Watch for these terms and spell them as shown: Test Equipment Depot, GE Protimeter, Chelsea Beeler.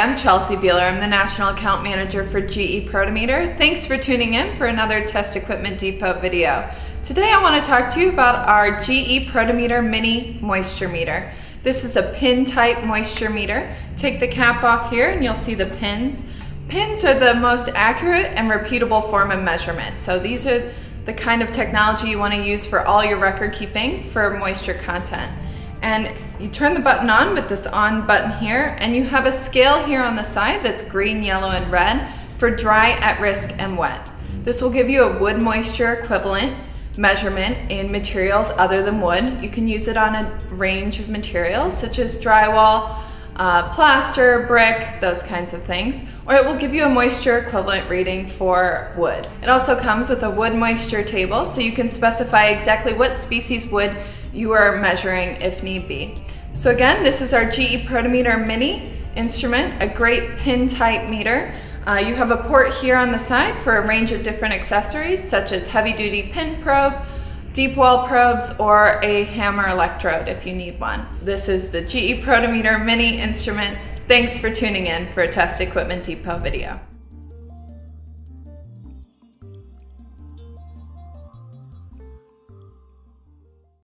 I'm Chelsea Beeler. I'm the National Account Manager for GE Protimeter. Thanks for tuning in for another Test Equipment Depot video. Today I want to talk to you about our GE Protimeter Mini Moisture Meter. This is a pin type moisture meter. Take the cap off here and you'll see the pins. Pins are the most accurate and repeatable form of measurement. So these are the kind of technology you want to use for all your record keeping for moisture content. And you turn the button on with this on button here, and you have a scale here on the side that's green, yellow, and red for dry, at risk, and wet. This will give you a wood moisture equivalent measurement in materials other than wood. You can use it on a range of materials such as drywall, plaster, brick, those kinds of things, or it will give you a moisture equivalent reading for wood. It also comes with a wood moisture table, so you can specify exactly what species wood you are measuring if need be. So again, this is our GE Protimeter Mini instrument, a great pin type meter. You have a port here on the side for a range of different accessories such as heavy duty pin probe, deep well probes, or a hammer electrode if you need one. This is the GE Protimeter Mini instrument. Thanks for tuning in for a Test Equipment Depot video.